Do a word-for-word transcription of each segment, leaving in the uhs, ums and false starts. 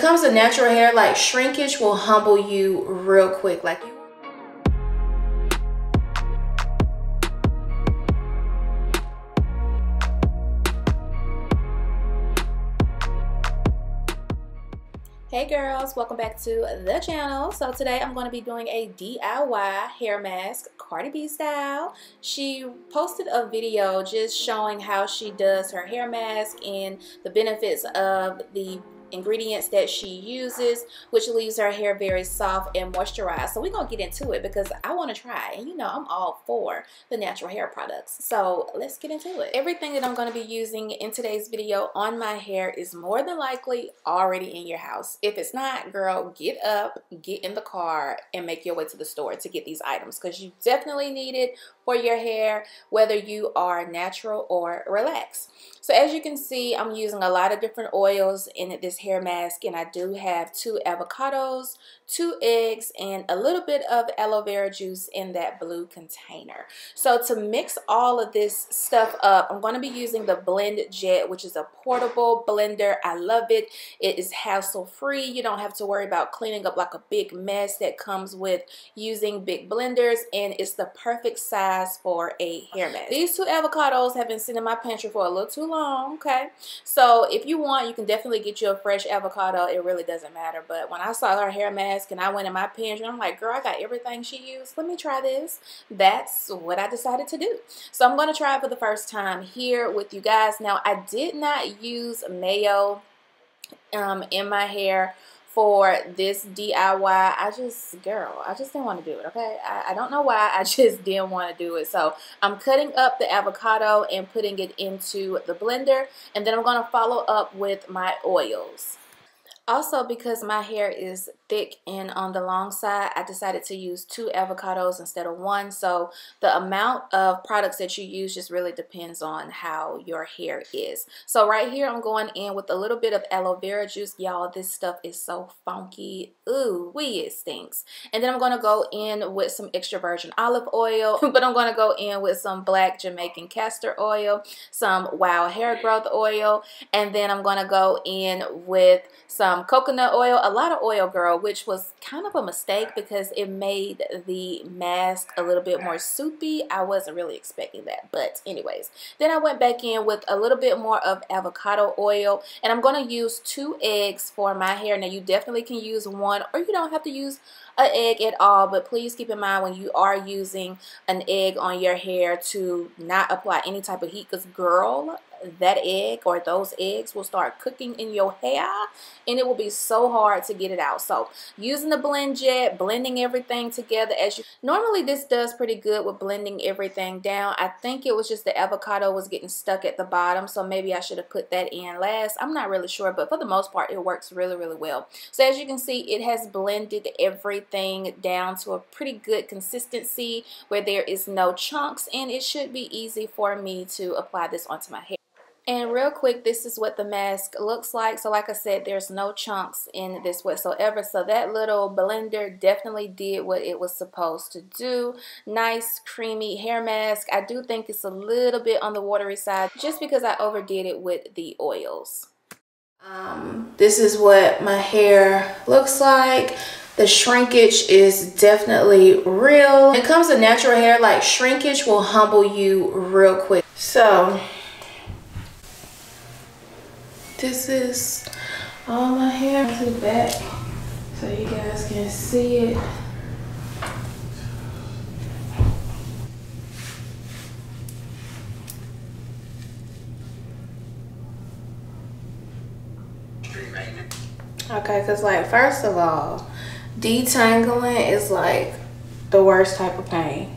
comes to natural hair, like shrinkage will humble you real quick. Like you Hey girls, welcome back to the channel. So today I'm going to be doing a D I Y hair mask, Cardi B style. She posted a video just showing how she does her hair mask and the benefits of the ingredients that she uses, which leaves her hair very soft and moisturized. So we're gonna get into it because I want to try, and you know I'm all for the natural hair products, so let's get into it. Everything that I'm going to be using in today's video on my hair is more than likely already in your house. If it's not, girl, get up, get in the car, and make your way to the store to get these items, because you definitely need it for your hair, whether you are natural or relaxed. So as you can see, I'm using a lot of different oils in this hair mask, and I do have two avocados, two eggs, and a little bit of aloe vera juice in that blue container. So to mix all of this stuff up, I'm going to be using the BlendJet, which is a portable blender. I love it. It is hassle free. You don't have to worry about cleaning up like a big mess that comes with using big blenders, and it's the perfect size for a hair mask. These two avocados have been sitting in my pantry for a little too long, okay? So if you want, you can definitely get you a fresh avocado. It really doesn't matter. But when I saw her hair mask and I went in my pantry, I'm like, girl, I got everything she used. Let me try this. That's what I decided to do. So I'm going to try it for the first time here with you guys. Now, I did not use mayo um, in my hair for this D I Y. I just, girl, I just didn't want to do it, okay? I, I don't know why. I just didn't want to do it. So I'm cutting up the avocado and putting it into the blender, and then I'm going to follow up with my oils. Also, because my hair is thick and on the long side, I decided to use two avocados instead of one. So the amount of products that you use just really depends on how your hair is. So right here, I'm going in with a little bit of aloe vera juice. Y'all, this stuff is so funky. Ooh, wee, it stinks. And then I'm going to go in with some extra virgin olive oil, but I'm going to go in with some black Jamaican castor oil, some Wild Growth oil, and then I'm going to go in with some coconut oil, a lot of oil, girl, which was kind of a mistake because it made the mask a little bit more soupy. I wasn't really expecting that, but anyways. Then I went back in with a little bit more of avocado oil, and I'm going to use two eggs for my hair. Now, you definitely can use one, or you don't have to use an egg at all, but please keep in mind when you are using an egg on your hair to not apply any type of heat, because girl, that egg or those eggs will start cooking in your hair, and it will be so hard to get it out. So using the BlendJet, blending everything together as you normally, this does pretty good with blending everything down. I think it was just the avocado was getting stuck at the bottom, so maybe I should have put that in last. I'm not really sure, but for the most part it works really, really well. So as you can see, it has blended everything down to a pretty good consistency where there is no chunks, and it should be easy for me to apply this onto my hair. And real quick, this is what the mask looks like. So like I said, there's no chunks in this whatsoever. So that little blender definitely did what it was supposed to do. Nice, creamy hair mask. I do think it's a little bit on the watery side just because I overdid it with the oils. Um, this is what my hair looks like. The shrinkage is definitely real. When it comes to natural hair, like shrinkage will humble you real quick. So this is all my hair to the back so you guys can see it. Okay, because like first of all, detangling is like the worst type of pain.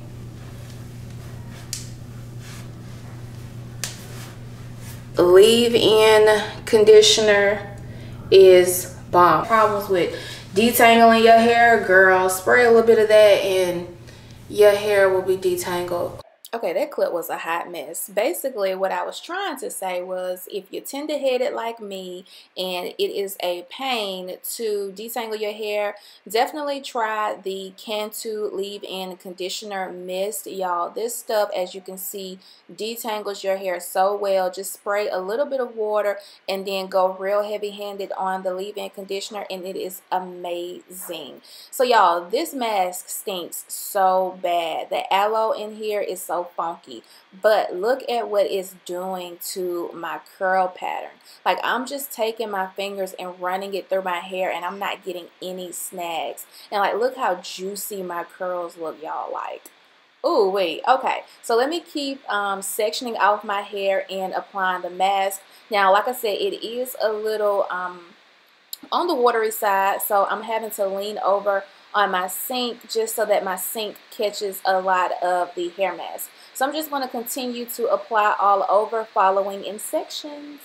Leave-in conditioner is bomb. Problems with detangling your hair, girl, spray a little bit of that and your hair will be detangled. Okay, that clip was a hot mess. Basically, what I was trying to say was, if you're tender-headed like me and it is a pain to detangle your hair, definitely try the Cantu leave-in conditioner mist, y'all. This stuff, as you can see, detangles your hair so well. Just spray a little bit of water and then go real heavy-handed on the leave-in conditioner, and it is amazing. So, y'all, this mask stinks so bad. The aloe in here is so funky, but look at what it's doing to my curl pattern. Like, I'm just taking my fingers and running it through my hair, and I'm not getting any snags. And like, look how juicy my curls look, y'all. Like, ooh, wait, okay. So let me keep um, sectioning off my hair and applying the mask. Now, like I said, it is a little um, on the watery side, so I'm having to lean over on my sink just so that my sink catches a lot of the hair mask. So I'm just going to continue to apply all over, following in sections.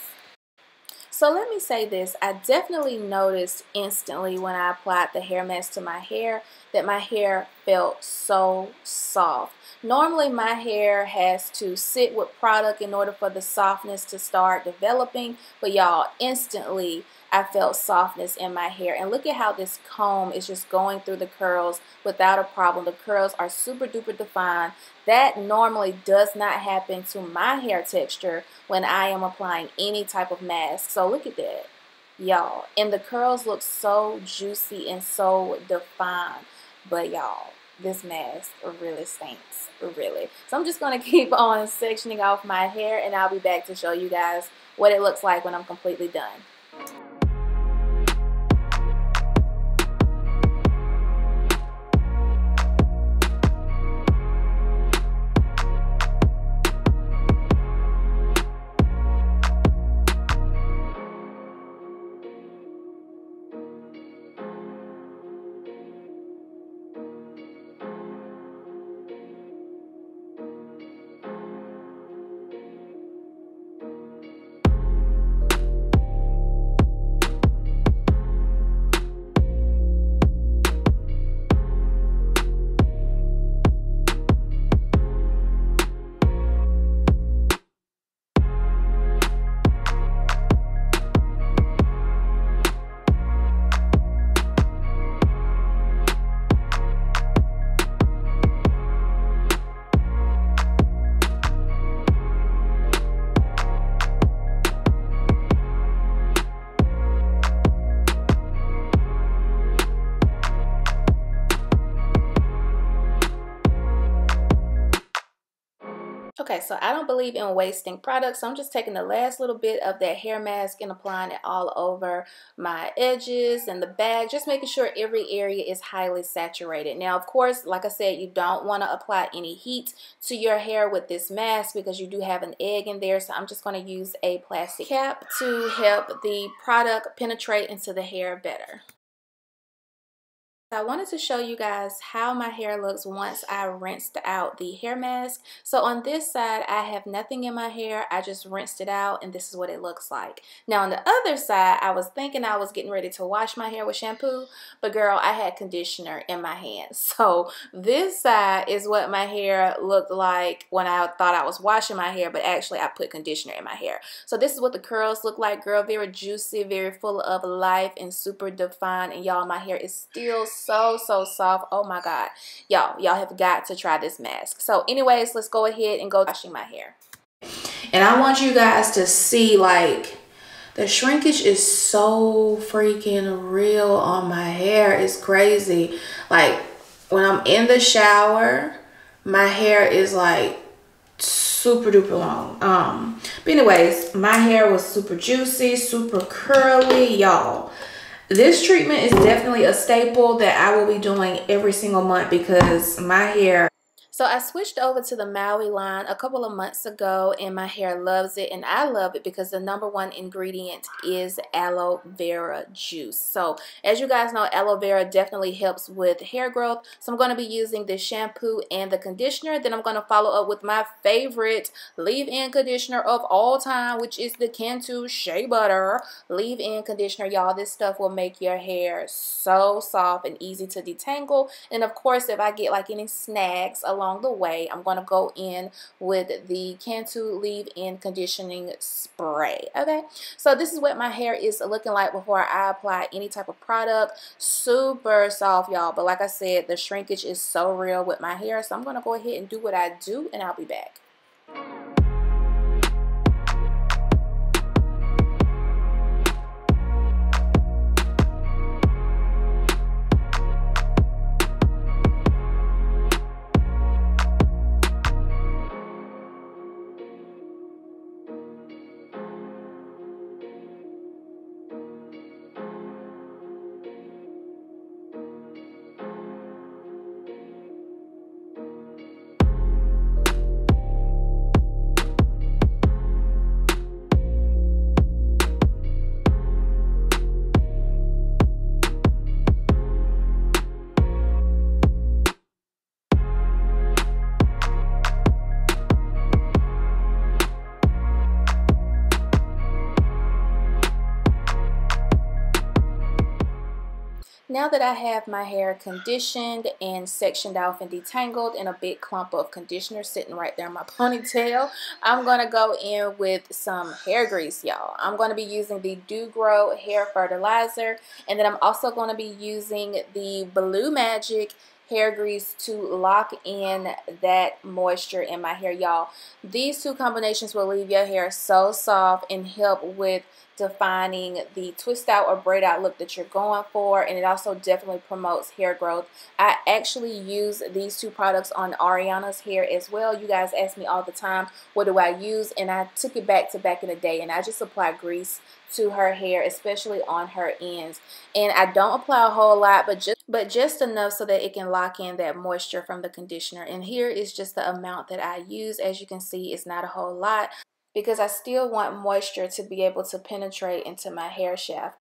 So let me say this, I definitely noticed instantly when I applied the hair mask to my hair that my hair felt so soft. Normally my hair has to sit with product in order for the softness to start developing, but y'all, instantly I felt softness in my hair. And look at how this comb is just going through the curls without a problem. The curls are super duper defined. That normally does not happen to my hair texture when I am applying any type of mask. So look at that, y'all. And the curls look so juicy and so defined. But y'all, this mask really stinks, really. So I'm just going to keep on sectioning off my hair, and I'll be back to show you guys what it looks like when I'm completely done. Okay, so I don't believe in wasting products, so I'm just taking the last little bit of that hair mask and applying it all over my edges and the back, just making sure every area is highly saturated. Now, of course, like I said, you don't want to apply any heat to your hair with this mask because you do have an egg in there, so I'm just going to use a plastic cap to help the product penetrate into the hair better. I wanted to show you guys how my hair looks once I rinsed out the hair mask. So on this side, I have nothing in my hair. I just rinsed it out, and this is what it looks like. Now on the other side, I was thinking I was getting ready to wash my hair with shampoo, but girl, I had conditioner in my hand. So this side is what my hair looked like when I thought I was washing my hair, but actually I put conditioner in my hair. So this is what the curls look like, girl. Very juicy, very full of life, and super defined. And y'all, my hair is still so so so soft. Oh my god, y'all y'all have got to try this mask. So anyways, let's go ahead and go washing my hair, and I want you guys to see, like, the shrinkage is so freaking real on my hair. It's crazy. Like, when I'm in the shower, my hair is like super duper long. Um but anyways, my hair was super juicy, super curly, y'all. This treatment is definitely a staple that I will be doing every single month because my hair. So I switched over to the Maui line a couple of months ago, and my hair loves it, and I love it because the number one ingredient is aloe vera juice. So as you guys know, aloe vera definitely helps with hair growth. So I'm going to be using the shampoo and the conditioner. Then I'm going to follow up with my favorite leave-in conditioner of all time, which is the Cantu Shea Butter leave-in conditioner. Y'all, this stuff will make your hair so soft and easy to detangle. And of course, if I get like any snags along along the way, I'm going to go in with the Cantu leave-in conditioning spray. Okay, so this is what my hair is looking like before I apply any type of product. Super soft, y'all, but like I said, the shrinkage is so real with my hair, so I'm going to go ahead and do what I do, and I'll be back. Now that I have my hair conditioned and sectioned off and detangled and a big clump of conditioner sitting right there in my ponytail, I'm going to go in with some hair grease, y'all. I'm going to be using the Do Grow hair fertilizer, and then I'm also going to be using the Blue Magic hair grease to lock in that moisture in my hair, y'all. These two combinations will leave your hair so soft and help with defining the twist out or braid out look that you're going for, and it also definitely promotes hair growth. I actually use these two products on Ariana's hair as well. You guys ask me all the time, what do I use? And I took it back to back in the day, and I just apply grease to her hair, especially on her ends. And I don't apply a whole lot, but just but just enough so that it can lock in that moisture from the conditioner. And here is just the amount that I use. As you can see, it's not a whole lot, because I still want moisture to be able to penetrate into my hair shaft.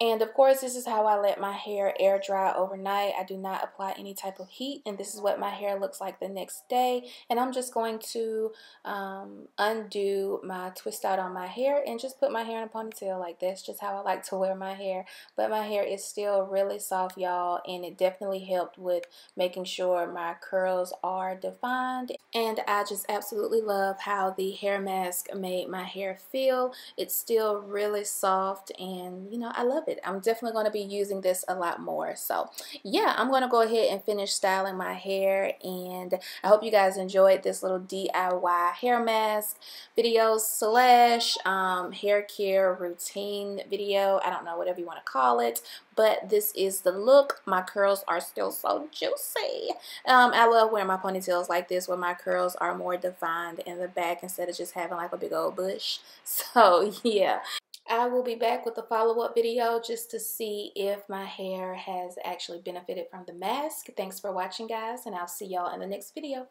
And of course, this is how I let my hair air dry overnight. I do not apply any type of heat, and this is what my hair looks like the next day. And I'm just going to um, undo my twist out on my hair and just put my hair in a ponytail like this. Just how I like to wear my hair. But my hair is still really soft, y'all, and it definitely helped with making sure my curls are defined. And I just absolutely love how the hair mask made my hair feel. It's still really soft, and you know, I love it. I'm definitely going to be using this a lot more. So yeah, I'm going to go ahead and finish styling my hair, and I hope you guys enjoyed this little D I Y hair mask video slash um, hair care routine video. I don't know, whatever you want to call it, but this is the look. My curls are still so juicy. Um, I love wearing my ponytails like this where my curls are more defined in the back instead of just having like a big old bush. So yeah. I will be back with a follow-up video just to see if my hair has actually benefited from the mask. Thanks for watching, guys, and I'll see y'all in the next video.